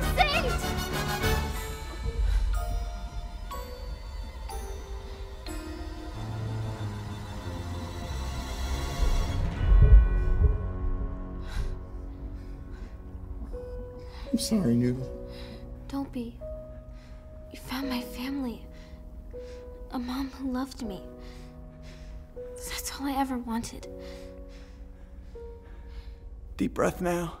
1%! I'm sorry, Noodle. Don't be. You found my family. A mom who loved me. That's all I ever wanted. Deep breath now.